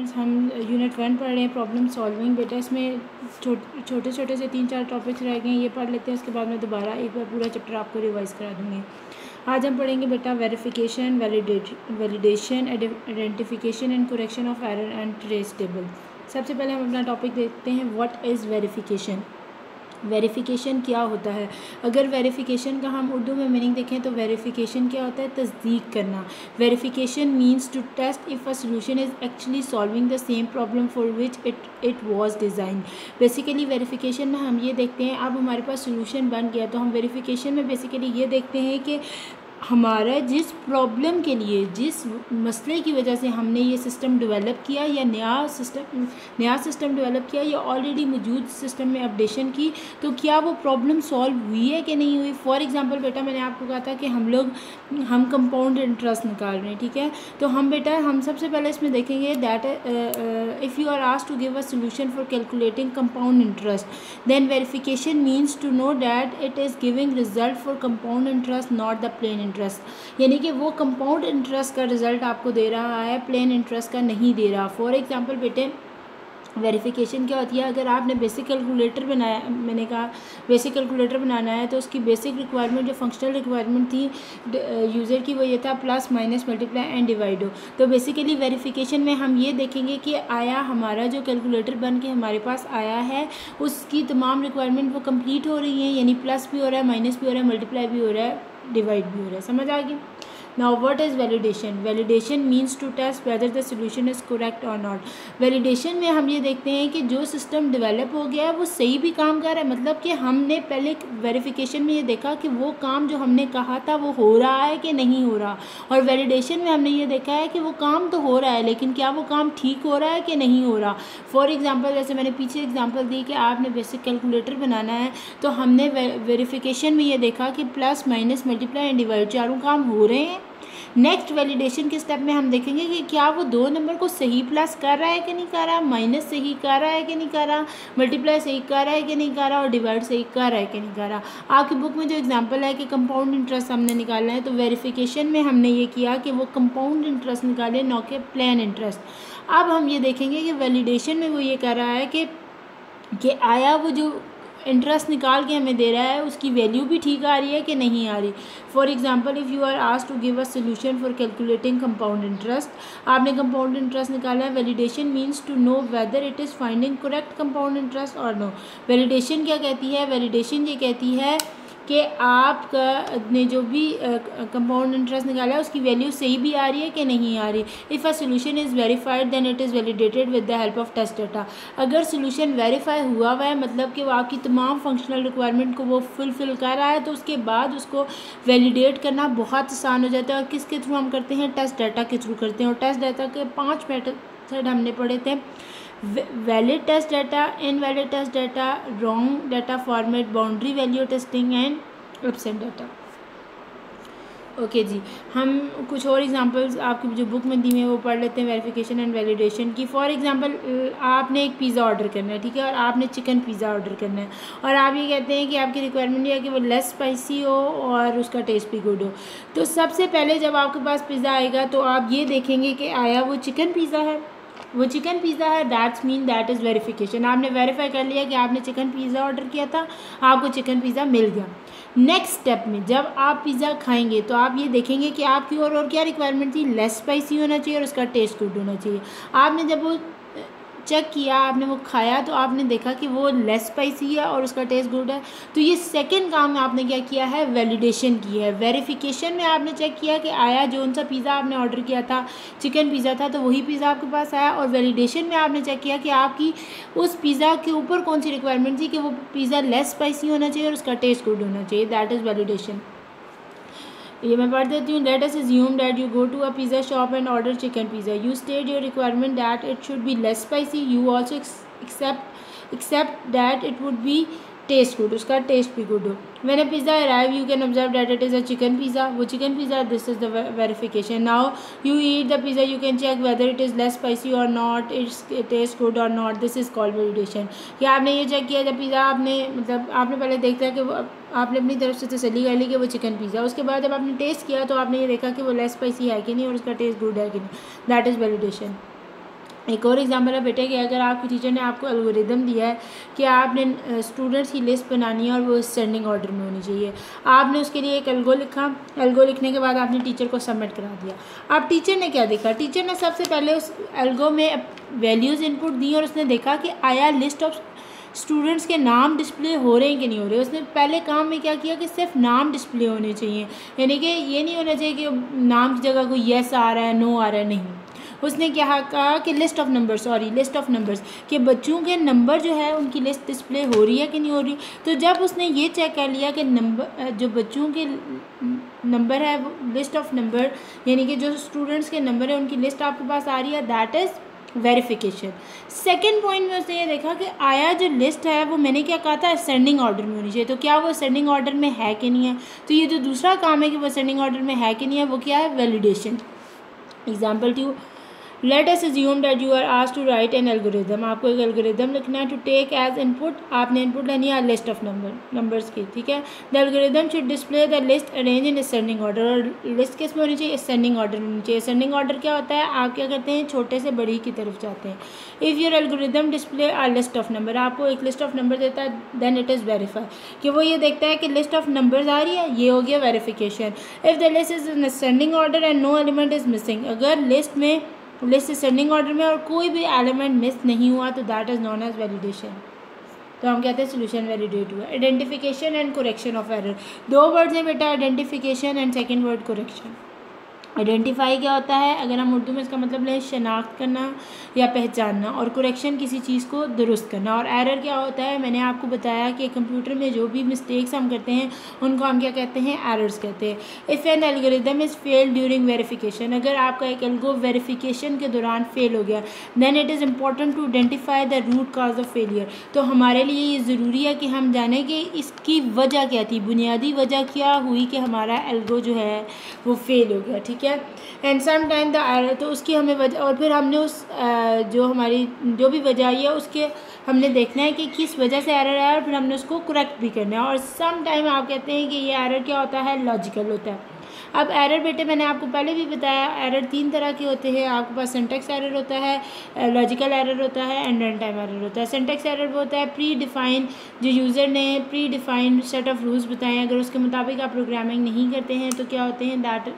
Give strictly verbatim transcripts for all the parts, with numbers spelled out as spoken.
Students हम unit one पढ़ रहे हैं प्रॉब्लम सॉल्विंग। बेटा इसमें छोटे छोटे से तीन चार टॉपिक्स रह गए हैं, ये पढ़ लेते हैं। उसके बाद मैं दोबारा एक बार पूरा चैप्टर आपको रिवाइज़ करा दूँगी। आज हम पढ़ेंगे बेटा verification, validate validation, identification and correction of error and trace table. सबसे पहले हम अपना टॉपिक देखते हैं, व्हाट इज़ वेरिफिकेशन। वेरिफिकेशन क्या होता है? अगर वेरिफिकेशन का हम उर्दू में मीनिंग देखें तो वेरिफिकेशन क्या होता है? तस्दीक करना। Verification means to test if a solution is actually solving the same problem for which it it was design. Basically verification में हम ये देखते हैं, अब हमारे पास सॉल्यूशन बन गया तो हम वेरिफिकेशन में बेसिकली ये देखते हैं कि हमारा जिस प्रॉब्लम के लिए, जिस मसले की वजह से हमने ये सिस्टम डेवलप किया या नया सिस्टम नया सिस्टम डेवलप किया या ऑलरेडी मौजूद सिस्टम में अपडेशन की, तो क्या वो प्रॉब्लम सॉल्व हुई है कि नहीं हुई। फॉर एग्जांपल बेटा मैंने आपको कहा था कि हम लोग हम कंपाउंड इंटरेस्ट निकाल रहे हैं, ठीक है। तो हम बेटा हम सबसे पहले इसमें देखेंगे that if you are asked to give a solution for calculating compound interest then verification means to know that it is giving result for compound interest not the plain interest. यानी कि वो कंपाउंड इंटरेस्ट का result आपको दे रहा है, plane interest का नहीं दे रहा। फॉर एग्जांपल बेटे वेरिफिकेशन क्या होती है? अगर आपने बेसिक कैलकुलेटर बनाया, मैंने कहा बेसिक कैलकुलेटर बनाना है तो उसकी बेसिक रिक्वायरमेंट जो फंक्शनल रिक्वायरमेंट थी यूज़र की वो ये था plus minus multiply and divide हो। तो बेसिकली वेरिफिकेशन में हम ये देखेंगे कि आया हमारा जो कैलकुलेटर बन के हमारे पास आया है उसकी तमाम रिक्वायरमेंट वो कम्प्लीट हो रही है, यानी प्लस भी हो रहा है, माइनस भी हो रहा है, मल्टीप्लाई भी हो रहा है, डिवाइड भी हो रहा है। समझ आ गई? Now what is validation. Validation means to test whether the solution is correct और नॉट। वैलिडेशन में हम ये देखते हैं कि जो सिस्टम डेवलप हो गया है वो सही भी काम कर रहा है, मतलब कि हमने पहले वेरिफिकेशन में ये देखा कि वो काम जो हमने कहा था वो हो रहा है कि नहीं हो रहा, और वैलिडेशन में हमने ये देखा है कि वो काम तो हो रहा है लेकिन क्या वो काम ठीक हो रहा है कि नहीं हो रहा। फॉर एग्ज़ाम्पल जैसे मैंने पीछे एग्जाम्पल दी कि आपने बेसिक कैलकुलेटर बनाना है तो हमने वेरिफिकेशन में ये देखा कि plus minus multiply and divide चारों काम हो रहे हैं। नेक्स्ट वैलिडेशन के स्टेप में हम देखेंगे कि क्या वो दो नंबर को सही प्लस कर रहा है कि नहीं कर रहा, माइनस सही कर रहा है कि नहीं कर रहा, मल्टीप्लाई सही कर रहा है कि नहीं कर रहा, और डिवाइड सही कर रहा है कि नहीं कर रहा। आपकी बुक में जो एग्जांपल है कि कंपाउंड इंटरेस्ट हमने निकाला है, तो वेरिफिकेशन में हमने ये किया कि वो कंपाउंड इंटरेस्ट निकाले, ना कि प्लेन इंटरेस्ट। अब हम ये देखेंगे कि वैलिडेशन में वो ये कर रहा है कि, कि आया वो जो इंटरेस्ट निकाल के हमें दे रहा है उसकी वैल्यू भी ठीक आ रही है कि नहीं आ रही। For example if you are asked to give a solution for calculating compound interest, आपने कंपाउंड इंटरेस्ट निकाला है। Validation means to know whether it is finding correct compound interest और नो। वैलिडेशन क्या कहती है? वैलिडेशन ये कहती है कि आपका ने जो भी कंपाउंड इंटरेस्ट निकाला है उसकी वैल्यू सही भी आ रही है कि नहीं आ रही। If a solution is verified then it is validated with the help of test data. अगर सोल्यूशन वेरीफाई हुआ हुआ है मतलब कि वो आपकी तमाम फंक्शनल रिक्वायरमेंट को वो फुलफिल कर रहा है, तो उसके बाद उसको वैलिडेट करना बहुत आसान हो जाता है। और किसके थ्रू हम करते हैं? टेस्ट डाटा के थ्रू करते हैं। और टेस्ट डाटा के पाँच मेथड हमने पढ़े थे, valid test data, invalid test data, wrong data format, boundary value testing and absent data. Okay जी, हम कुछ और एग्जांपल्स आपकी जो बुक में दी हुई है वो पढ़ लेते हैं वेरिफिकेशन एंड वैलिडेशन की। फॉर एग्जांपल आपने एक पिज़्ज़ा ऑर्डर करना है, ठीक है, और आपने चिकन पिज़्ज़ा ऑर्डर करना है, और आप ये कहते हैं कि आपकी रिक्वायरमेंट यह है कि वो लेस स्पाइसी हो और उसका टेस्ट भी गुड हो। तो सबसे पहले जब आपके पास पिज़्ज़ा आएगा तो आप ये देखेंगे कि आया वो चिकन पिज़्ज़ा है, वो चिकन पिज़्ज़ा है। That's mean that is verification. आपने वेरीफाई कर लिया कि आपने चिकन पिज़्ज़ा ऑर्डर किया था, आपको चिकन पिज़्ज़ा मिल गया। नेक्स्ट स्टेप में जब आप पिज़्ज़ा खाएंगे तो आप ये देखेंगे कि आपकी और और क्या रिक्वायरमेंट थी? लेस स्पाइसी होना चाहिए और उसका टेस्ट गुड होना चाहिए। आपने जब वो चेक किया, आपने वो खाया तो आपने देखा कि वो लेस स्पाइसी है और उसका टेस्ट गुड है। तो ये सेकंड काम आपने क्या किया है? वैलिडेशन की है। वेरिफिकेशन में आपने चेक किया कि आया जो सा पिज़्ज़ा आपने ऑर्डर किया था, चिकन पिज़्ज़ा था, तो वही पिज़्ज़ा आपके पास आया। और वैलिडेशन में आपने चेक किया कि आपकी उस पिज़्ज़ा के ऊपर कौन सी रिक्वायरमेंट थी कि वो पिज़्ज़ा लेस स्पाइसी होना चाहिए और उसका टेस्ट गुड होना चाहिए। That is validation. ये मैं पढ़ देती हूँ। Let us assume that you go to a pizza shop and order chicken pizza. You state your requirement that it should be less spicy. You also accept accept that it would be taste good, उसका taste भी good हो। मैंने pizza arrive you can observe that it is a chicken pizza, वो chicken pizza. This is the verification. Now you eat the pizza, you can check whether it is less spicy और not, its taste good और not. This is called validation. या आपने ये check किया जब pizza आपने मतलब आपने पहले देखा कि वो आपने अपनी तरफ से तसल्ली कर ली कि वो चिकन पिज़्ज़ा, उसके बाद जब आपने टेस्ट किया तो आपने ये देखा कि वो लेस स्पाइसी है कि नहीं और उसका टेस्ट गुड है कि नहीं। That is validation. एक और एग्जांपल है बेटे कि अगर आपकी टीचर ने आपको एल्गोरिदम दिया है कि आपने स्टूडेंट्स की लिस्ट बनानी है और वो स्टैंडिंग ऑर्डर में होनी चाहिए, आपने उसके लिए एक एल्गो लिखा, एल्गो लिखने के बाद आपने टीचर को सबमिट करा दिया। अब टीचर ने क्या देखा, टीचर ने सबसे पहले उस एल्गो में वैल्यूज़ इनपुट दी और उसने देखा कि आया लिस्ट ऑफ स्टूडेंट्स के नाम डिस्प्ले हो रहे हैं कि नहीं हो रहे। उसने पहले काम में क्या किया कि सिर्फ नाम डिस्प्ले होने चाहिए, यानी कि ये नहीं होना चाहिए कि नाम की जगह कोई येस आ रहा है, नो आ रहा है, नहीं। उसने क्या कहा कि list of numbers, sorry list of numbers, कि बच्चों के नंबर जो है उनकी लिस्ट डिस्प्ले हो रही है कि नहीं हो रही। तो जब उसने ये चेक कर लिया कि नंबर जो बच्चों के नंबर है वो लिस्ट ऑफ नंबर, यानी कि जो स्टूडेंट्स के नंबर है उनकी लिस्ट आपके पास आ रही है, that is verification. Second point में उसने ये देखा कि आया जो लिस्ट है वो, मैंने क्या कहा था, असेंडिंग ऑर्डर में होनी चाहिए, तो क्या वो असेंडिंग ऑर्डर में है कि नहीं है। तो ये जो दूसरा काम है कि वो असेंडिंग ऑर्डर में है कि नहीं है, वो क्या है, validation. Example two, let us assume that you are asked to write an algorithm, आपको एक एल्गोरिदम लिखना है, टू टेक एज इनपुट, आपने इनपुट लेनी है लिस्ट ऑफ नंबर नंबर्स की, ठीक है। The algorithm should display the list arrange in ascending order, और लिस्ट किस में होनी चाहिए, असेंडिंग ऑर्डर में होनी चाहिए। असेंडिंग ऑर्डर क्या होता है, आप क्या करते हैं, छोटे से बड़ी की तरफ जाते हैं। If your algorithm display a list of number, आपको एक लिस्ट ऑफ नंबर देता है, दैन इट इज़ वेरीफाई, कि वो ये देखता है कि लिस्ट ऑफ नंबर्स आ रही है, ये हो गया verification. If the list is in ascending order and no element is missing, अगर लिस्ट में लिस्ट असेंडिंग ऑर्डर में और कोई भी एलिमेंट मिस नहीं हुआ तो that is known as validation. तो हम कहते हैं सोल्यूशन वैलिडेट हुआ। Identification and correction of error, दो वर्ड्स हैं बेटा, identification and second word correction. Identify क्या होता है, अगर हम उर्दू में इसका मतलब लें शनाख्त करना या पहचानना, और करेक्शन किसी चीज़ को दुरुस्त करना। और एरर क्या होता है, मैंने आपको बताया कि कंप्यूटर में जो भी मिस्टेक्स हम करते हैं उनको हम क्या कहते हैं, एरर्स कहते हैं। If an algorithm is fail during verification, अगर आपका एक एल्गो वेरिफिकेशन के दौरान फेल हो गया, then it is important to identify the root cause of failure, तो हमारे लिए ये ज़रूरी है कि हम जाने कि इसकी वजह क्या थी, बुनियादी वजह क्या हुई कि हमारा एल्गो जो है वो फेल हो गया, ठीक। And some time the error, तो उसकी हमें वजह, और फिर हमने उस जो हमारी जो भी वजह आई है उसके हमने देखना है कि किस वजह से एरर आया, और फिर हमने उसको करेक्ट भी करना है। और सम टाइम आप कहते हैं कि ये एरर क्या होता है, लॉजिकल होता है। अब एरर बेटे मैंने आपको पहले भी बताया, एरर तीन तरह के होते हैं, आपके पास सिंटेक्स एरर होता है, लॉजिकल एरर होता है एंड रन टाइम एरर होता है। सिंटेक्स एरर वो होता है प्री डिफाइंड, जो यूज़र ने pre defined set of rules बताए, अगर उसके मुताबिक आप प्रोग्रामिंग नहीं करते हैं तो क्या होते हैं, दैट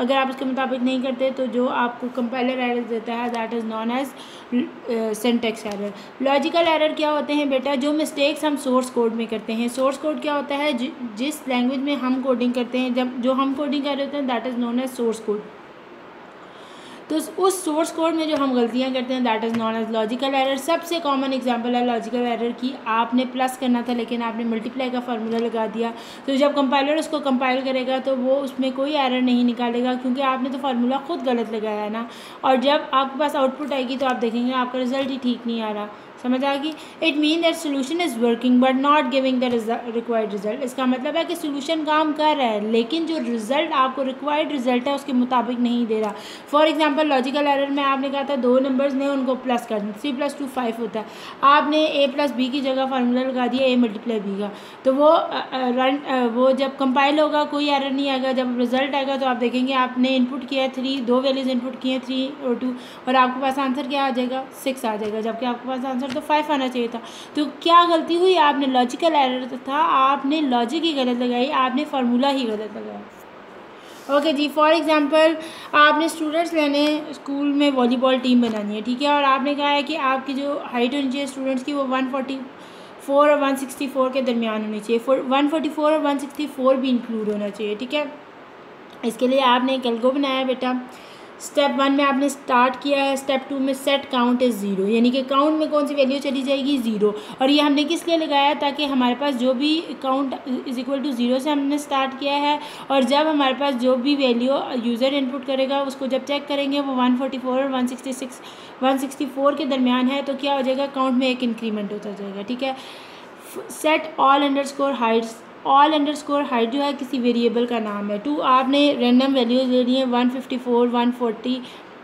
अगर आप उसके मुताबिक नहीं करते तो जो आपको कंपाइलर एरर देता है that is known as syntax error. Logical error क्या होते हैं बेटा, जो मिस्टेक्स हम सोर्स कोड में करते हैं। सोर्स कोड क्या होता है, जि, जिस लैंग्वेज में हम कोडिंग करते हैं, जब जो हम कोडिंग कर रहे होते हैं that is known as source code. तो उस सोर्स कोड में जो हम गलतियां करते हैं that is known as logical error. सबसे कॉमन एग्जांपल है लॉजिकल एरर की, आपने प्लस करना था लेकिन आपने मल्टीप्लाई का फार्मूला लगा दिया, तो जब कंपाइलर उसको कंपाइल करेगा तो वो उसमें कोई एरर नहीं निकालेगा क्योंकि आपने तो फार्मूला खुद गलत लगाया ना, और जब आपके पास आउटपुट आएगी तो आप देखेंगे आपका रिजल्ट ही ठीक नहीं आ रहा। समझ आ गई। It mean that solution is working but not giving the required result, इसका मतलब है कि सोल्यूशन काम कर रहा है लेकिन जो रिजल्ट आपको रिक्वायर्ड रिजल्ट है उसके मुताबिक नहीं दे रहा। फॉर एग्जांपल लॉजिकल एरर में आपने कहा था दो नंबर्स ने उनको प्लस कर दिया, थ्री प्लस टू फाइव होता है, आपने ए प्लस बी की जगह फार्मूला लगा दिया ए मल्टीप्लाई बी का, तो वो रन वो जब कंपाइल होगा कोई एरर नहीं आएगा, जब रिजल्ट आएगा तो आप देखेंगे आपने इनपुट किया है थ्री, दो वैल्यूज इनपुट किए हैं थ्री और टू, और आपके पास आंसर क्या आ जाएगा, सिक्स आ जाएगा, जबकि आपके पास आंसर तो फाइव आना चाहिए था। तो क्या गलती हुई, आपने लॉजिकल एरर था, आपने लॉजिक ही गलत लगाई, आपने फार्मूला ही गलत लगाया। ओके okay जी, फॉर एग्जांपल आपने स्टूडेंट्स लेने, स्कूल में वॉलीबॉल टीम बनानी है, ठीक है, और आपने कहा है कि आपकी जो हाइट होनी चाहिए स्टूडेंट्स की वो वन फोर्टी फोर और वन सिक्सटी फोर के दरमियान होनी चाहिए, फोर वन फोर्टी फोर और वन सिक्सटी फोर भी इंक्लूड होना चाहिए, ठीक है। इसके लिए आपने एक एल्गो बनाया बेटा, स्टेप वन में आपने स्टार्ट किया है, स्टेप टू में सेट काउंट इज़ ज़ीरो, यानी कि काउंट में कौन सी वैल्यू चली जाएगी, ज़ीरो, और ये हमने किस लिए लगाया, ताकि हमारे पास जो भी count is equal to zero से हमने स्टार्ट किया है, और जब हमारे पास जो भी वैल्यू यूज़र इनपुट करेगा उसको जब चेक करेंगे वो वन फोर्टी फोर और one sixty six one sixty four के दरमियान है तो क्या हो जाएगा, काउंट में एक इंक्रीमेंट होता जाएगा, ठीक है। Set all underscore heights, all underscore height जो है किसी वेरिएबल का नाम है, टू आपने रेंडम वैल्यूज ले ली हैं one fifty four one forty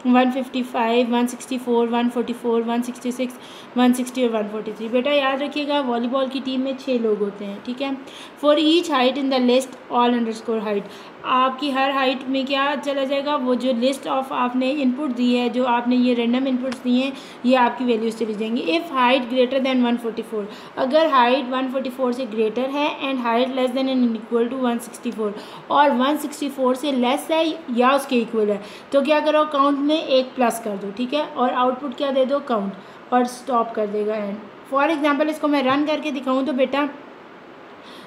one fifty five one sixty four one forty four one sixty six one sixty और वन फोर्टी थ्री। बेटा याद रखिएगा वॉलीबॉल की टीम में छः लोग होते हैं, ठीक है। For each height in the list all underscore height, आपकी हर हाइट में क्या चला जाएगा, वो जो लिस्ट ऑफ आपने इनपुट दी है, जो आपने ये रैंडम इनपुट्स दिए हैं, ये आपकी वैल्यूज चली जाएंगी। If height greater than one forty four, अगर हाइट वन फोर्टी फोर से ग्रेटर है, and height less than and equal to one sixty four, और वन सिक्सटी फोर से लेस है या उसके इक्वल है, तो क्या करो, काउंट में एक प्लस कर दो, ठीक है, और आउटपुट क्या दे दो, काउंट, और स्टॉप कर देगा एंड। फॉर एग्जाम्पल इसको मैं रन करके दिखाऊँ तो बेटा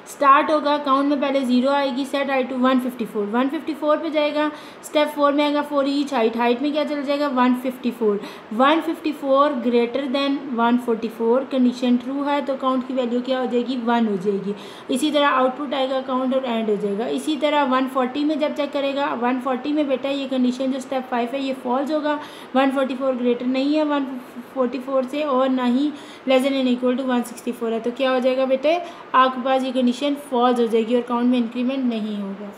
स्टार्ट होगा, काउंट में पहले जीरो आएगी, set height to one fifty four, one fifty four पे जाएगा, स्टेप फोर में आएगा फोर ईच हाइट, हाइट में क्या चला जाएगा one fifty four, one fifty four greater than one forty four, condition true है तो काउंट की वैल्यू क्या हो जाएगी, वन हो जाएगी। इसी तरह आउटपुट आएगा काउंट और एंड हो जाएगा। इसी तरह वन फोर्टी में जब चेक करेगा, वन फोर्टी में बेटा ये कंडीशन जो स्टेप फाइव है ये फॉल्स होगा, वन फोर्टी फोर ग्रेटर नहीं है वन फोर्टी फोर से और ना ही less than and equal to one sixty four है, तो क्या हो जाएगा बेटे, आपके पास ये कंडीशन फॉल्स हो जाएगी और काउंट में इंक्रीमेंट नहीं होगा।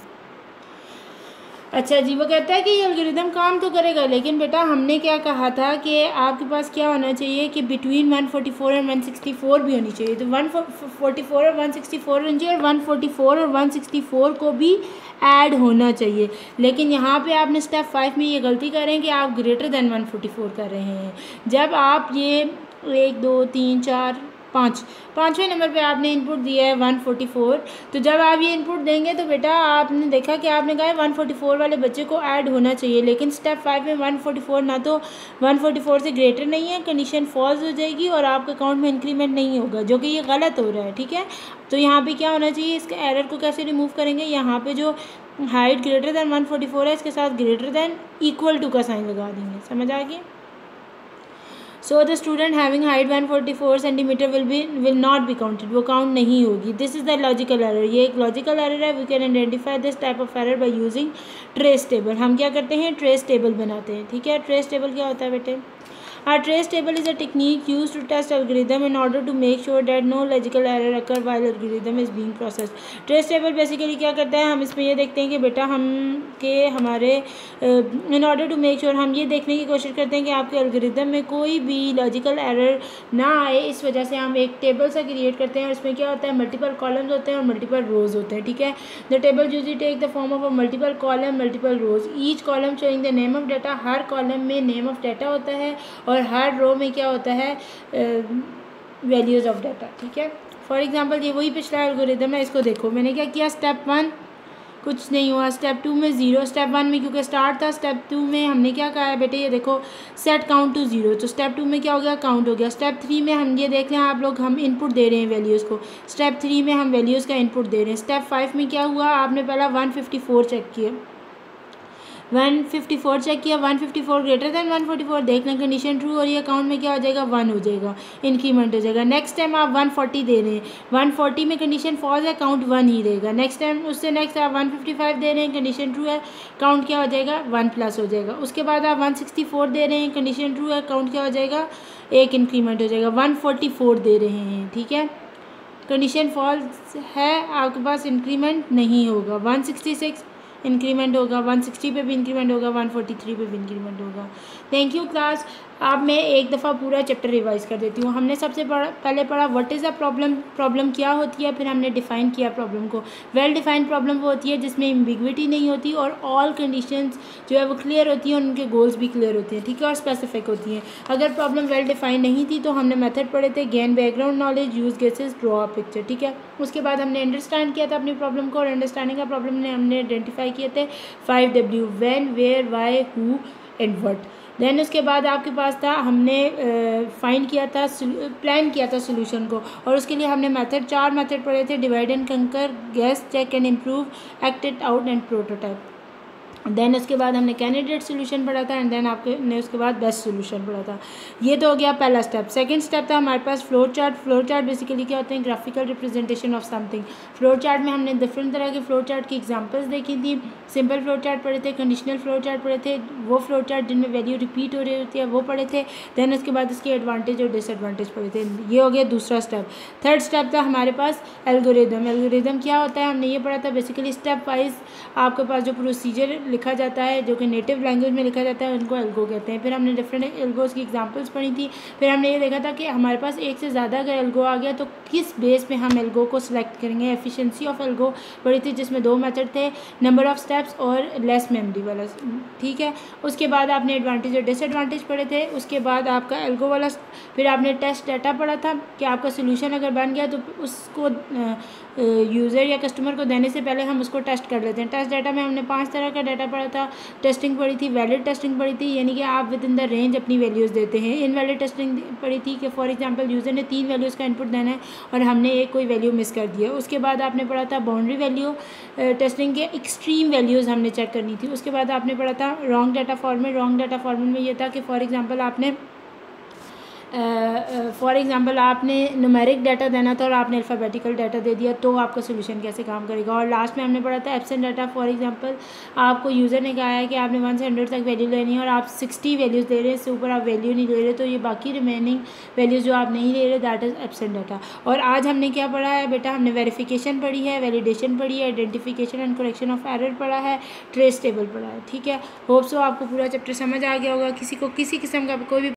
अच्छा जी, वो कहता है कि ये एल्गोरिदम काम तो करेगा, लेकिन बेटा हमने क्या कहा था कि आपके पास क्या होना चाहिए कि between one forty four and one sixty four भी होनी चाहिए, तो वन फोर्टी फोर और वन सिक्सटी फोर होनी चाहिए और वन फोर्टी फोर और वन सिक्सटी फोर को भी ऐड होना चाहिए। लेकिन यहाँ पे आपने स्टेप फाइव में ये गलती करें कि आप greater than one forty four कर रहे हैं, जब आप ये एक दो तीन चार पाँच पाँचवें नंबर पे आपने इनपुट दिया है वन फोर्टी फोर, तो जब आप ये इनपुट देंगे तो बेटा आपने देखा कि आपने कहा है वन फोर्टी फोर वाले बच्चे को ऐड होना चाहिए, लेकिन स्टेप फाइव में वन फोर्टी फोर ना तो वन फोर्टी फोर से ग्रेटर नहीं है, कंडीशन फॉल्स हो जाएगी और आपके अकाउंट में इंक्रीमेंट नहीं होगा, जो कि ये गलत हो रहा है, ठीक है। तो यहाँ पे क्या होना चाहिए, इसके एरर को कैसे रिमूव करेंगे, यहाँ पे जो height greater than one forty four है इसके साथ ग्रेटर दैन इक्वल टू का साइन लगा देंगे, समझ आ गया। So the student having height one forty four centimetre will be will not be counted, वो काउंट नहीं होगी। This is the logical error, ये एक लॉजिकल एरर है। We can identify this type of error by using trace table. हम क्या करते हैं, ट्रेस टेबल बनाते हैं, ठीक है। ट्रेस टेबल क्या होता है बेटे, हाँ, trace table is a technique use to test algorithm in order to make sure that no logical error occur while algorithm is being processed. Trace table basically क्या करता है, हम इसमें ये देखते हैं कि बेटा हम के हमारे in order to make sure, हम ये देखने की कोशिश करते हैं कि आपके एल्गोरिदम में कोई भी लॉजिकल एरर ना आए, इस वजह से हम एक टेबल सा क्रिएट करते हैं और इसमें क्या होता है, मल्टीपल कॉलम्स होते हैं और मल्टीपल रोज होते हैं, ठीक है। The table usually take the form of a multiple column multiple rows, each column showing the name of data, हर कॉलम में नेम ऑफ डाटा होता है और हर रो में क्या होता है, वैल्यूज़ ऑफ डाटा, ठीक है। फॉर एग्जांपल ये वही पिछला एल्गोरिदम है, इसको देखो मैंने क्या किया, स्टेप वन कुछ नहीं हुआ, स्टेप टू में ज़ीरो, स्टेप वन में क्योंकि स्टार्ट था, स्टेप टू में हमने क्या कहा है बेटे, ये देखो सेट काउंट टू ज़ीरो, तो स्टेप टू में क्या हो गया, काउंट हो गया। स्टेप थ्री में हम ये देख रहे हैं आप लोग, हम इनपुट दे रहे हैं वैल्यूज़ को, स्टेप थ्री में हम वैल्यूज़ का इनपुट दे रहे हैं। स्टेप फाइव में क्या हुआ, आपने पहला वन फिफ्टी फोर चेक किया, वन फिफ्टी फोर चेक किया, one fifty four greater than one forty four देखना कंडीशन ट्रू और ये अकाउंट में क्या हो जाएगा, वन हो जाएगा, इंक्रीमेंट हो जाएगा। नेक्स्ट टाइम आप वन फोर्टी दे रहे हैं, वन फोर्टी में कंडीशन फॉल्स है, काउंट वन ही रहेगा। नेक्स्ट टाइम उससे नेक्स्ट आप वन फिफ्टी फाइव दे रहे हैं, कंडीशन ट्रू है, काउंट क्या हो जाएगा, वन प्लस हो जाएगा। उसके बाद आप वन सिक्सटी फोर दे रहे हैं, कंडीशन ट्रू है, काउंट क्या हो जाएगा, एक इंक्रीमेंट हो जाएगा। वन फोर्टी फोर दे रहे हैं, ठीक है, कंडीशन फॉल्स है, आपके पास इंक्रीमेंट नहीं होगा। वन सिक्सटी सिक्स इंक्रीमेंट होगा, वन सिक्सटी पे भी इंक्रीमेंट होगा, वन फोर्टी थ्री पे भी इंक्रीमेंट होगा। Thank you class. आप मैं एक दफ़ा पूरा चैप्टर रिवाइज़ कर देती हूँ। हमने सबसे पढ़ा, पहले पढ़ा what is the problem, problem क्या होती है, फिर हमने डिफ़ाइन किया प्रॉब्लम को। वेल डिफाइंड प्रॉब्लम वो होती है जिसमें एम्बिग्विटी नहीं होती और ऑल कंडीशंस जो है वो क्लियर होती हैं और उनके गोल्स भी क्लियर होते हैं, ठीक है, और स्पेसिफिक होती हैं। अगर प्रॉब्लम वेल डिफाइंड नहीं थी तो हमने मेथड पढ़े थे, gain background knowledge, use cases, draw a picture, ठीक है। उसके बाद हमने अंडरस्टैंड किया था अपनी प्रॉब्लम को और अंडरस्टैंडिंग का प्रॉब्लम ने हमने आइडेंटिफाई किए थे five W, when, where, why, who and what. Then उसके बाद आपके पास था, हमने फाइंड किया था, प्लान किया था सोल्यूशन को और उसके लिए हमने मेथड, चार मेथड पढ़े थे, divide and conquer, guess, check and improve, act it out and prototype. Then उसके बाद हमने कैंडिडेट सोल्यूशन पढ़ा था एंड देन आपके ने उसके बाद बेस्ट सोल्यूशन पढ़ा था। ये तो हो गया पहला स्टेप। सेकंड स्टेप था हमारे पास flow chart. Flow chart basically क्या होते हैं, graphical representation of something. Flow chart में हमने डिफरेंट तरह के फ्लो चार्ट की एग्जांपल्स देखी थी, सिंपल फ्लो चार्ट पढ़े थे, कंडीशनल फ्लो चार्ट पढ़े थे, वो फ्लो चार्ट जिनमें वैल्यू रिपीट हो रही होती है वो पढ़े थे। देन उसके बाद उसके एडवांटेज और डिसएडवांटेज पढ़े थे। ये हो गया दूसरा स्टेप। थर्ड स्टेप था हमारे पास एल्गोरिदम। एल्गोरिदम क्या होता है हमने ये पढ़ा था, बेसिकली स्टेप वाइज आपके पास जो प्रोसीजर लिखा जाता है, जो कि नेटिव लैंग्वेज में लिखा जाता है, उनको एल्गो कहते हैं। फिर हमने डिफरेंट एल्गोज़ की एग्जांपल्स पढ़ी थी। फिर हमने ये देखा था कि हमारे पास एक से ज़्यादा अगर एल्गो आ गया तो किस बेस पे हम एल्गो को सिलेक्ट करेंगे। एफिशिएंसी ऑफ एल्गो पढ़ी थी जिसमें दो मेथड थे, नंबर ऑफ स्टेप्स और लेस मेमोरी वाला, ठीक है। उसके बाद आपने एडवांटेज और डिसएडवांटेज पढ़े थे, उसके बाद आपका एल्गो वाला। फिर आपने टेस्ट डाटा पढ़ा था कि आपका सोल्यूशन अगर बन गया तो उसको यूज़र या कस्टमर को देने से पहले हम उसको टेस्ट कर लेते हैं। टेस्ट डाटा में हमने पांच तरह का डाटा पढ़ा था, टेस्टिंग पढ़ी थी, वैलिड टेस्टिंग पढ़ी थी यानी कि आप विद इन द रेंज अपनी वैल्यूज़ देते हैं। इनवैलिड टेस्टिंग पढ़ी थी कि फॉर एग्जांपल यूज़र ने तीन वैल्यूज़ का इनपुट देना है और हमने एक कोई वैल्यू मिस कर दी है। उसके बाद आपने पढ़ा था बाउंड्री वैल्यू टेस्टिंग के एक्सट्रीम वैल्यूज़ हमने चेक करनी थी। उसके बाद आपने पढ़ा था wrong data format. Wrong data format में यह था कि फॉर एग्ज़ाम्पल आपने फॉर uh, एग्ज़ाम्पल uh, आपने न्यूमेरिक डाटा देना था और आपने अल्फ़ाबेटिकल डाटा दे दिया तो आपका सोल्यूशन कैसे काम करेगा। और लास्ट में हमने पढ़ा था एब्सेंट डाटा। फॉर एग्जांपल आपको यूज़र ने कहा है कि आपने वन से हंड्रेड तक वैल्यू लेनी है और आप सिक्सटी वैल्यूज़ दे रहे हैं, इससे ऊपर आप वैल्यू नहीं ले रहे, तो ये बाकी रिमेनिंग वैल्यूज़ जो आप नहीं ले रहे दैट इज़ एब्सेंट डाटा। और आज हमने क्या पढ़ा है बेटा, हमने वेरीफिकेशन पढ़ी है, वैलिडेशन पढ़ी है, identification and correction of error पढ़ा है, ट्रेस टेबल पढ़ा है, ठीक है। होप सो आपको पूरा चैप्टर समझ आ गया होगा। किसी को किसी किस्म का कोई भी